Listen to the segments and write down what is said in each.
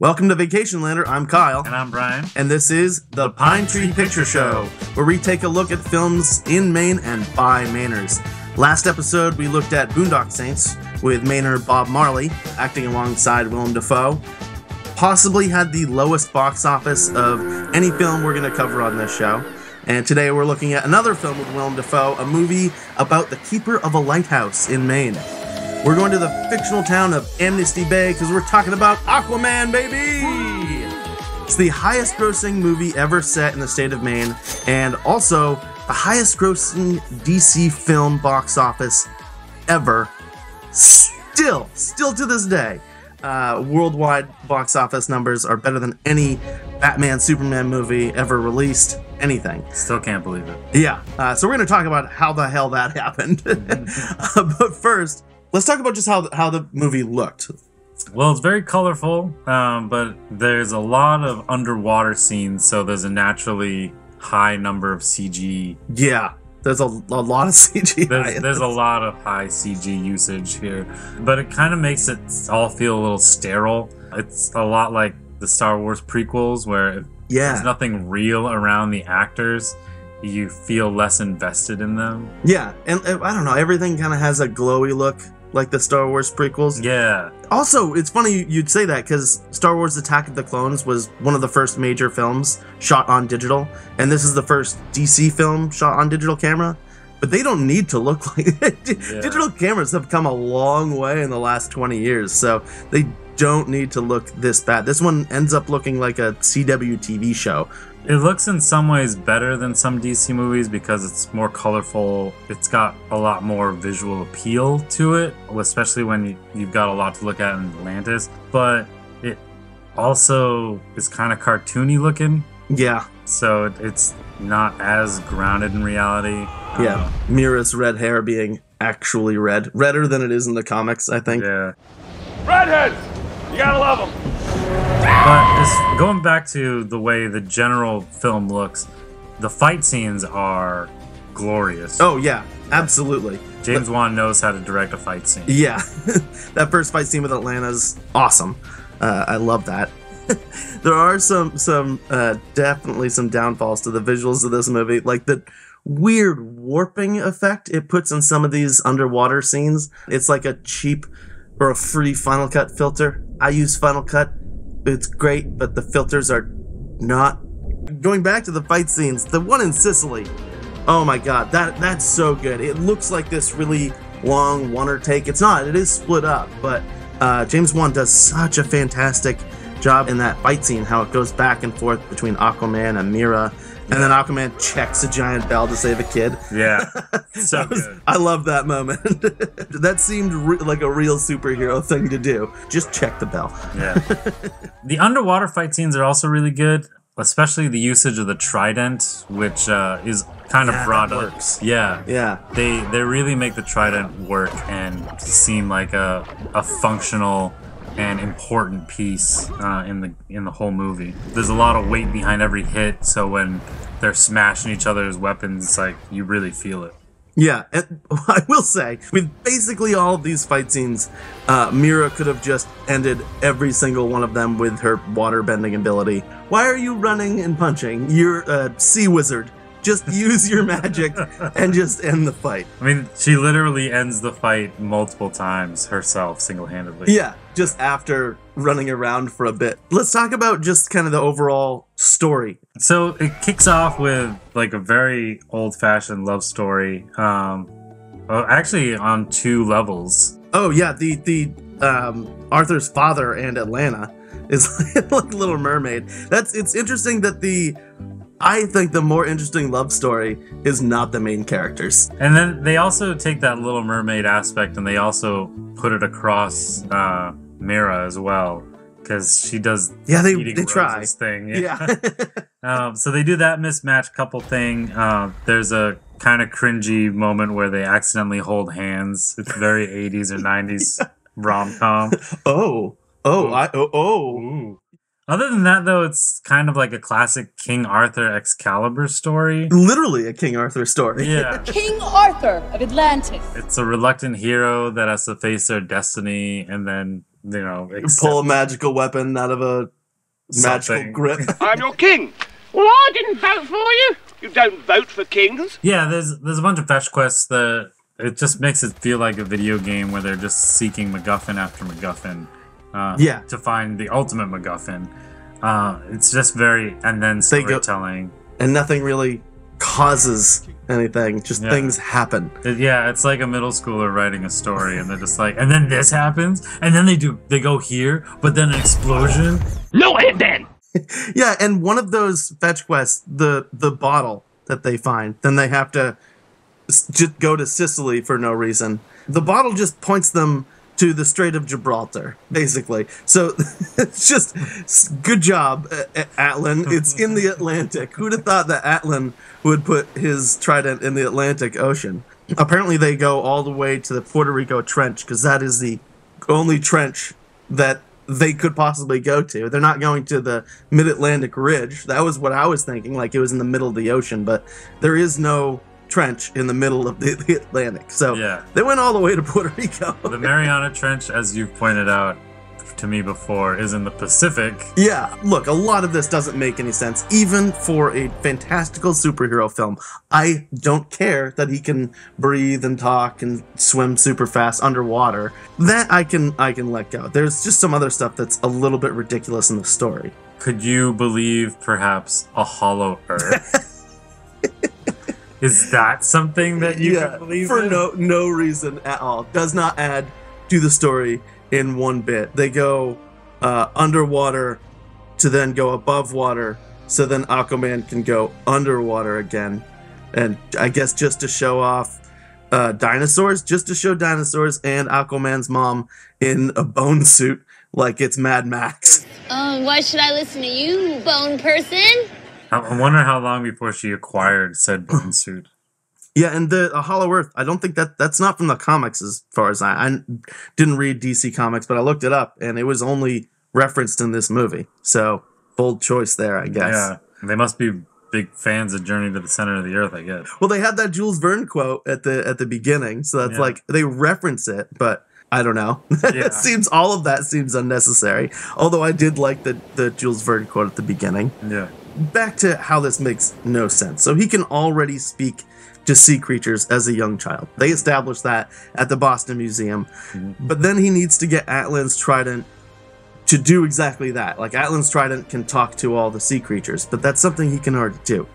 Welcome to Vacationlander. I'm Kyle. And I'm Brian. And this is The Pine Tree Picture Show, where we take a look at films in Maine and by Mainers. Last episode, we looked at Boondock Saints with Mainer Bob Marley, acting alongside Willem Dafoe. Possibly had the lowest box office of any film we're going to cover on this show. And today we're looking at another film with Willem Dafoe, a movie about the keeper of a lighthouse in Maine. We're going to the fictional town of Amnesty Bay because we're talking about Aquaman, baby! It's the highest grossing movie ever set in the state of Maine, and also the highest grossing DC film box office ever, still to this day. Worldwide box office numbers are better than any Batman, Superman movie ever released. Anything. Still can't believe it. Yeah. So we're going to talk about how the hell that happened. But first, let's talk about just how the movie looked. Well, it's very colorful, but there's a lot of underwater scenes, so there's a naturally high number of CG. Yeah, there's a lot of CG. There's a lot of high CG usage here, but it kind of makes it all feel a little sterile. It's a lot like the Star Wars prequels, where there's nothing real around the actors. You feel less invested in them. Yeah, and I don't know, everything kind of has a glowy look, like the Star Wars prequels. Yeah. Also, it's funny you'd say that because Star Wars Attack of the Clones was one of the first major films shot on digital. And this is the first DC film shot on digital camera. But they don't need to look like that. Digital cameras have come a long way in the last 20 years. So they don't need to look this bad. This one ends up looking like a CW TV show. It looks in some ways better than some DC movies because it's more colorful. It's got a lot more visual appeal to it, especially when you've got a lot to look at in Atlantis. But it also is kind of cartoony looking. Yeah. So it's not as grounded in reality. Yeah. Mera's red hair being actually red. Redder than it is in the comics, I think. Yeah. Redheads! You gotta love them! But just going back to the way the general film looks, the fight scenes are glorious. Oh, yeah, absolutely. James Wan knows how to direct a fight scene. Yeah, that first fight scene with Atlanta is awesome. I love that. There are definitely some downfalls to the visuals of this movie, like the weird warping effect it puts in some of these underwater scenes. It's like a cheap or a free Final Cut filter. I use Final Cut. It's great, but the filters are not. Going back to the fight scenes, the one in Sicily, oh my god, that's so good. It looks like this really long one-er take. It's not, it is split up, but James Wan does such a fantastic job in that fight scene, how it goes back and forth between Aquaman and Mera, and then Aquaman checks a giant bell to save a kid. Yeah, so good. I love that moment. That seemed like a real superhero thing to do. Just check the bell. Yeah. The underwater fight scenes are also really good, especially the usage of the trident, which is kind of broad. Yeah. Yeah. They really make the trident work and seem like a functional and important piece in the whole movie. There's a lot of weight behind every hit, so when they're smashing each other's weapons, it's like you really feel it. Yeah, and I will say, with basically all of these fight scenes, Mera could have just ended every single one of them with her water bending ability. Why are you running and punching? You're a sea wizard. Just use your magic and just end the fight. I mean, she literally ends the fight multiple times herself, single-handedly. Yeah, just after running around for a bit. Let's talk about just kind of the overall story. So it kicks off with like a very old-fashioned love story. Actually, on two levels. Oh, yeah, the Arthur's father and Atlanta is like Little Mermaid. It's interesting that I think the more interesting love story is not the main characters. And then they also take that Little Mermaid aspect and they also put it across Mera as well, because she does they try thing. Yeah. So they do that mismatch couple thing. There's a kind of cringy moment where they accidentally hold hands. It's very 80s or 90s rom-com. Other than that, though, it's kind of like a classic King Arthur Excalibur story. Literally a King Arthur story. Yeah. King Arthur of Atlantis. It's a reluctant hero that has to face their destiny and then you know, pull a magical weapon out of a magical grip. I'm your king. Well, I didn't vote for you. You don't vote for kings. Yeah, there's a bunch of fetch quests that it just makes it feel like a video game where they're just seeking MacGuffin after MacGuffin. Yeah. To find the ultimate MacGuffin. It's just very and then storytelling. And nothing really causes anything, just things happen. Yeah, it's like a middle schooler writing a story and they're just like, and then this happens, and then they go here, but then an explosion. No, and then yeah, and one of those fetch quests, the bottle that they find, then they have to just go to Sicily for no reason. The bottle just points them to the Strait of Gibraltar, basically. So it's just good job, Atlan. It's in the Atlantic. Who'd have thought that Atlan would put his trident in the Atlantic Ocean? Apparently they go all the way to the Puerto Rico Trench because that is the only trench that they could possibly go to. They're not going to the Mid-Atlantic Ridge. That was what I was thinking, like it was in the middle of the ocean, but there is no trench in the middle of the Atlantic. So yeah, they went all the way to Puerto Rico. The Mariana Trench, as you've pointed out to me before, is in the Pacific. Yeah, look, a lot of this doesn't make any sense, even for a fantastical superhero film. I don't care that he can breathe and talk and swim super fast underwater. That I can let go. There's just some other stuff that's a little bit ridiculous in the story. Could you believe perhaps a hollow earth? Is that something that you can believe for in? no reason at all? Does not add to the story in one bit. They go underwater to then go above water, so then Aquaman can go underwater again, and I guess just to show off dinosaurs, just to show dinosaurs and Aquaman's mom in a bone suit, like it's Mad Max. Why should I listen to you, bone person? I wonder how long before she acquired said bone suit. Yeah, and the Hollow Earth, I don't think that's not from the comics as far as I didn't read DC Comics, but I looked it up, and it was only referenced in this movie. So, bold choice there, I guess. Yeah, they must be big fans of Journey to the Center of the Earth, I guess. Well, they had that Jules Verne quote at the beginning, so that's like, they reference it, but I don't know. It seems all of that seems unnecessary, although I did like the Jules Verne quote at the beginning. Yeah. Back to how this makes no sense. So he can already speak to sea creatures as a young child. They established that at the Boston Museum. Mm-hmm. But then he needs to get Atlan's trident to do exactly that. Like, Atlan's trident can talk to all the sea creatures, but that's something he can already do.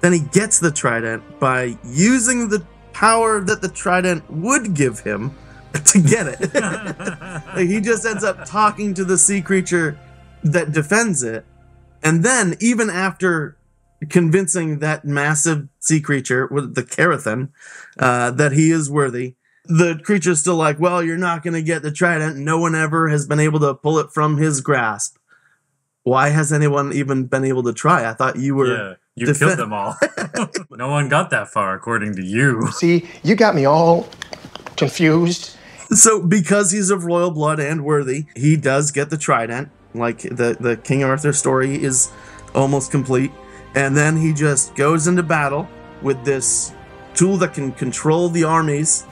Then he gets the trident by using the power that the trident would give him to get it. Like, he just ends up talking to the sea creature that defends it. And then, even after convincing that massive sea creature, the Carathan, that he is worthy, the creature's still like, well, you're not going to get the trident. No one ever has been able to pull it from his grasp. Why has anyone even been able to try? I thought you were... Yeah, you killed them all. No one got that far, according to you. See, you got me all confused. So, because he's of royal blood and worthy, he does get the trident. Like, the King Arthur story is almost complete. And then he just goes into battle with this tool that can control the armies.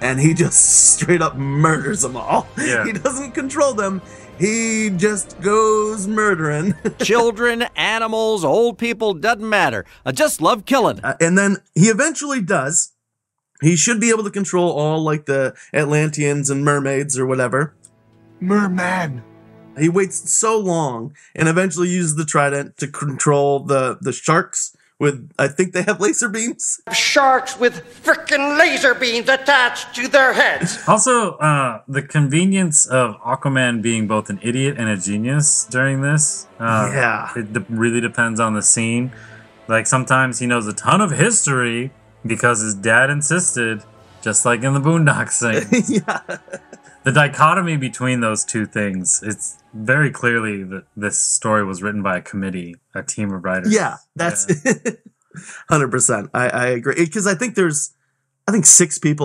And he just straight up murders them all. Yeah. He doesn't control them. He just goes murdering. Children, animals, old people, doesn't matter. I just love killing. And then he eventually does. He should be able to control all, like, the Atlanteans and mermaids or whatever. Merman. He waits so long and eventually uses the trident to control the sharks with, I think they have laser beams. Sharks with frickin' laser beams attached to their heads. Also, the convenience of Aquaman being both an idiot and a genius during this. It really depends on the scene. Like, sometimes he knows a ton of history because his dad insisted, just like in the Boondock Saints. The dichotomy between those two things, it's very clearly that this story was written by a committee, a team of writers. Yeah, that's 100%. I agree. Because I think there's, six different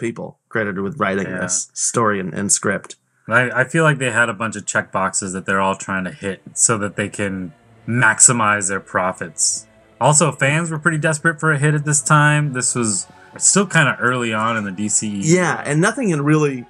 people credited with writing this story and script. I feel like they had a bunch of check boxes that they're all trying to hit so that they can maximize their profits. Also, fans were pretty desperate for a hit at this time. This was... It's still kind of early on in the DCEU. Yeah, and nothing had really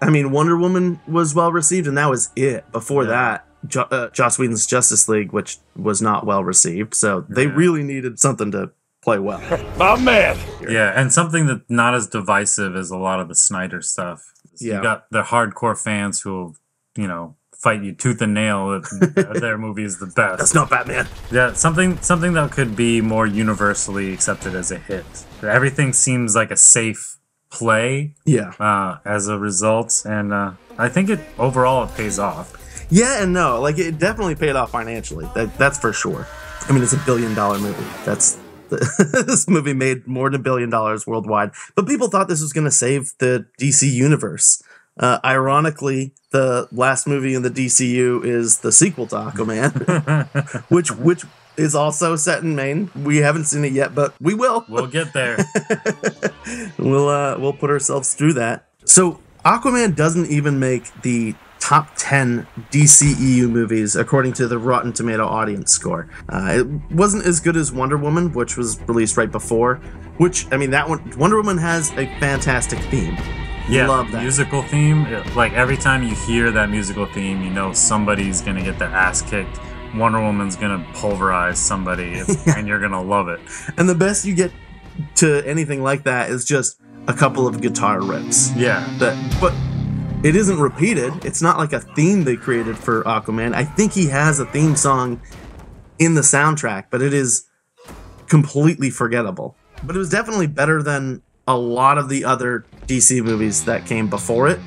I mean, Wonder Woman was well received, and that was it. Before that, Joss Whedon's Justice League, which was not well received, so they really needed something to play well. I'm mad. Yeah, and something that's not as divisive as a lot of the Snyder stuff. Yeah. You got the hardcore fans who, you know, fight you tooth and nail that their movie is the best. That's not Batman. Yeah, something that could be more universally accepted as a hit. Everything seems like a safe play. Yeah. As a result, and I think it overall it pays off. Yeah and no, like it definitely paid off financially. That's for sure. I mean, it's a $1 billion movie. This movie made more than $1 billion worldwide. But people thought this was going to save the DC universe. Ironically, the last movie in the DCU is the sequel to Aquaman, which is also set in Maine. We haven't seen it yet, but we will. We'll get there. We'll put ourselves through that. So Aquaman doesn't even make the top 10 DCEU movies according to the Rotten Tomato audience score. It wasn't as good as Wonder Woman, which was released right before. Which, I mean, that one, Wonder Woman has a fantastic theme. Yeah, love that musical theme. Like every time you hear that musical theme, you know somebody's gonna get their ass kicked. Wonder Woman's gonna pulverize somebody, and you're gonna love it. And the best you get to anything like that is just a couple of guitar riffs. Yeah, but it isn't repeated. It's not like a theme they created for Aquaman. I think he has a theme song in the soundtrack, but it is completely forgettable. But it was definitely better than a lot of the other DC movies that came before it,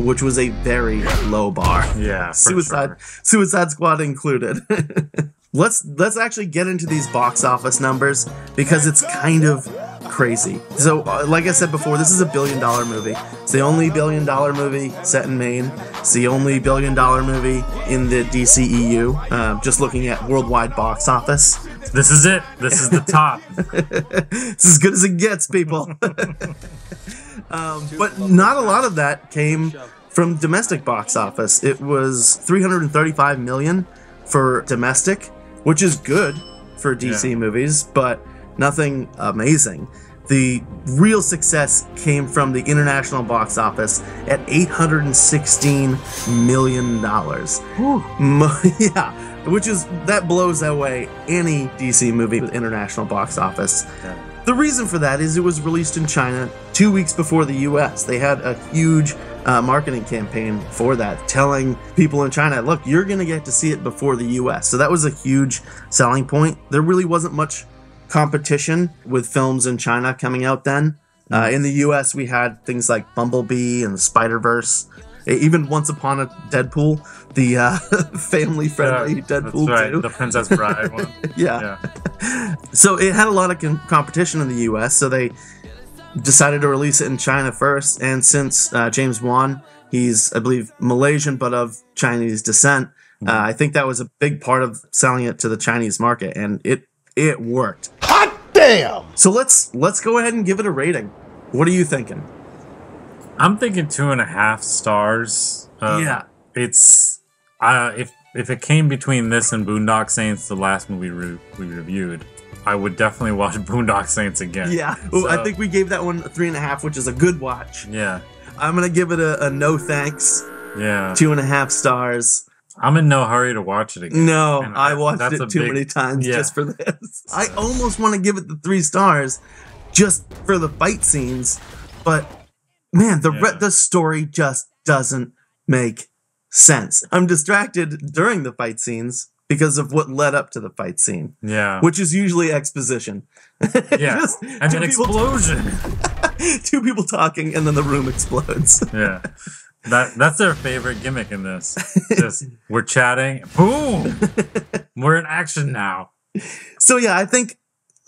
which was a very low bar. Yeah, Suicide Squad included. Let's actually get into these box office numbers because it's kind of crazy. So, like I said before, this is a $1 billion movie. It's the only $1 billion movie set in Maine. It's the only $1 billion movie in the DCEU. Just looking at worldwide box office. This is it. This is the top. It's as good as it gets, people. But not a lot of that came from domestic box office. It was $335 million for domestic, which is good for DC movies, but nothing amazing. The real success came from the international box office at $816 million. Yeah, which is, that blows away any DC movie with international box office. Yeah. The reason for that is it was released in China 2 weeks before the US. They had a huge marketing campaign for that, telling people in China, look, you're going to get to see it before the US. So that was a huge selling point. There really wasn't much competition with films in China coming out then. In the US, we had things like Bumblebee and Spider-Verse. Even Once Upon a Deadpool, the family-friendly Deadpool. That's right, too. The Princess Bride one. Yeah. So it had a lot of competition in the US, so they decided to release it in China first. And since James Wan, he's, I believe, Malaysian, but of Chinese descent, I think that was a big part of selling it to the Chinese market, and it worked. Hot damn! So let's go ahead and give it a rating. What are you thinking? I'm thinking 2.5 stars. It's if it came between this and Boondock Saints, the last movie we reviewed, I would definitely watch Boondock Saints again. Yeah, so, I think we gave that one a 3.5, which is a good watch. Yeah, I'm gonna give it a no thanks. Yeah, 2.5 stars. I'm in no hurry to watch it again. No, I watched it too many times just for this. I almost want to give it the 3 stars just for the fight scenes, but man, the story just doesn't make sense. I'm distracted during the fight scenes because of what led up to the fight scene. Yeah. Which is usually exposition. Yeah. Just and an explosion. Two people talking and then the room explodes. Yeah. That's their favorite gimmick in this. Just, we're chatting. Boom! We're in action now. So yeah, I think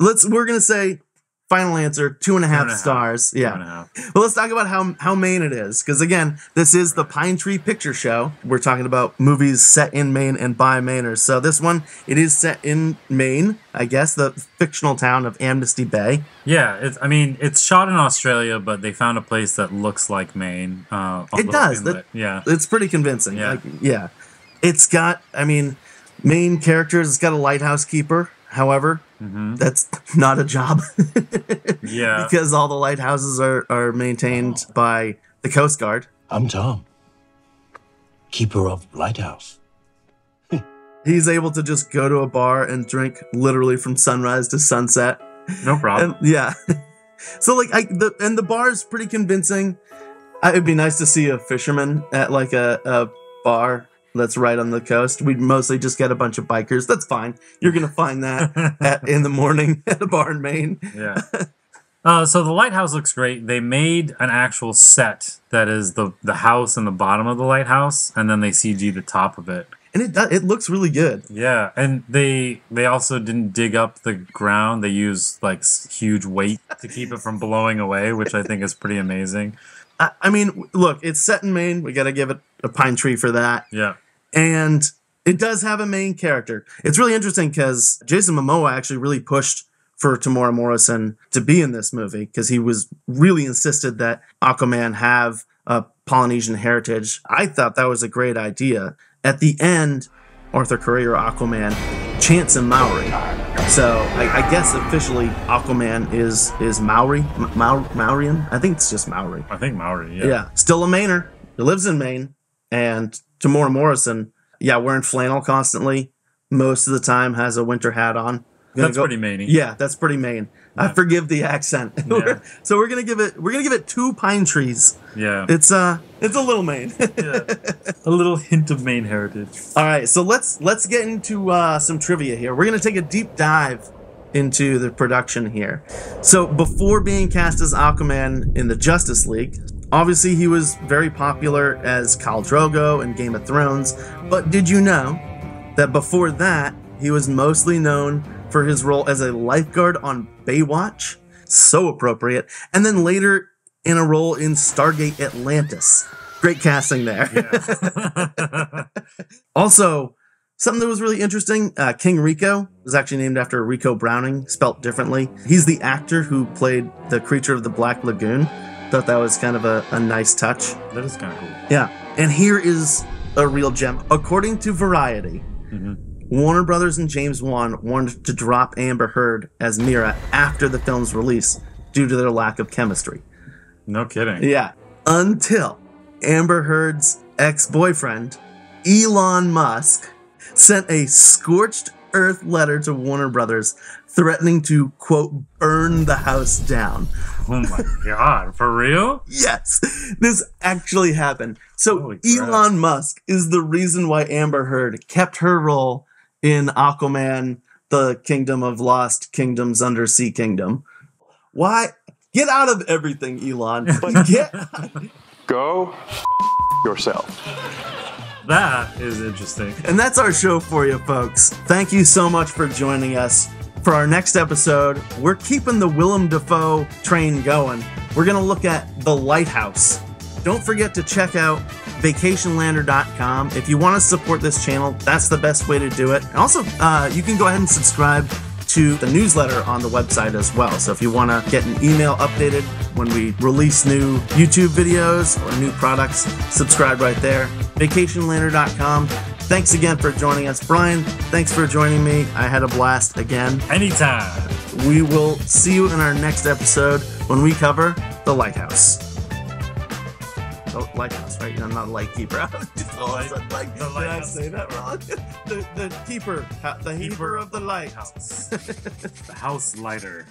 we're gonna say final answer, 2.5 stars. Yeah. 2.5. Well, let's talk about how Maine it is. Because again, this is the Pine Tree Picture Show. We're talking about movies set in Maine and by Mainers. So this one, it is set in Maine, I guess, the fictional town of Amnesty Bay. Yeah, it's shot in Australia, but they found a place that looks like Maine. It does. It's pretty convincing. Yeah. It's got, Maine characters. It's got a lighthouse keeper. However, that's not a job. Because all the lighthouses are maintained by the Coast Guard. I'm Tom, keeper of Lighthouse. He's able to just go to a bar and drink literally from sunrise to sunset. No problem. And, yeah. So like the bar is pretty convincing. It'd be nice to see a fisherman at like a bar that's right on the coast. We'd mostly just get a bunch of bikers. That's fine. You're going to find that in the morning at a bar in Maine. Yeah. So the lighthouse looks great. They made an actual set that is the house and the bottom of the lighthouse, and then they CG the top of it. And it looks really good. Yeah, and they also didn't dig up the ground. They used like huge weight to keep it from blowing away, which I think is pretty amazing. I mean, look, it's set in Maine. We got to give it a pine tree for that. Yeah. And it does have a main character. It's really interesting because Jason Momoa actually really pushed for Temuera Morrison to be in this movie because he was really insisted that Aquaman have a Polynesian heritage. I thought that was a great idea. At the end, Arthur Curry, or Aquaman, chants in Maori. So I guess officially Aquaman is Maori. Maorian? I think it's just Maori. I think Maori, yeah. Yeah, still a Mainer. He lives in Maine. And Temuera Morrison, yeah, wearing flannel constantly. Most of the time has a winter hat on. That's pretty Maine-y. Yeah, that's pretty Maine. Yeah. I forgive the accent. Yeah. So we're gonna give it 2 pine trees. Yeah. It's a little Maine. Yeah. A little hint of Maine heritage. All right, so let's get into some trivia here. We're gonna take a deep dive into the production here. So before being cast as Aquaman in the Justice League, obviously he was very popular as Khal Drogo in Game of Thrones. But did you know that before that he was mostly known for his role as a lifeguard on Baywatch? So appropriate. And then later in a role in Stargate Atlantis. Great casting there. Yeah. Also, something that was really interesting, King Rico was actually named after Rico Browning, spelt differently. He's the actor who played the creature of the Black Lagoon. Thought that was kind of a nice touch. That is kind of cool. Yeah. And here is a real gem. According to Variety, Warner Brothers and James Wan wanted to drop Amber Heard as Mera after the film's release due to their lack of chemistry. No kidding. Yeah. Until Amber Heard's ex-boyfriend, Elon Musk, sent a scorched earth letter to Warner Brothers threatening to, quote, burn the house down. Oh my God, for real? Yes, this actually happened. So Elon Musk is the reason why Amber Heard kept her role in Aquaman, the Kingdom of Lost Kingdoms, Undersea Kingdom. Why? Get out of everything, Elon. But get... Go yourself. That is interesting. And that's our show for you, folks. Thank you so much for joining us. For our next episode, we're keeping the Willem Dafoe train going. We're going to look at The Lighthouse. Don't forget to check out Vacationlander.com. If you want to support this channel, that's the best way to do it. And also, you can go ahead and subscribe to the newsletter on the website as well. So if you want to get an email updated when we release new YouTube videos or new products, subscribe right there. Vacationlander.com. Thanks again for joining us, Brian. Thanks for joining me. I had a blast again. Anytime. We will see you in our next episode when we cover The Lighthouse. Oh, lighthouse, right? I'm not a lightkeeper. Did I say that wrong? The keeper of the lighthouse. The house lighter.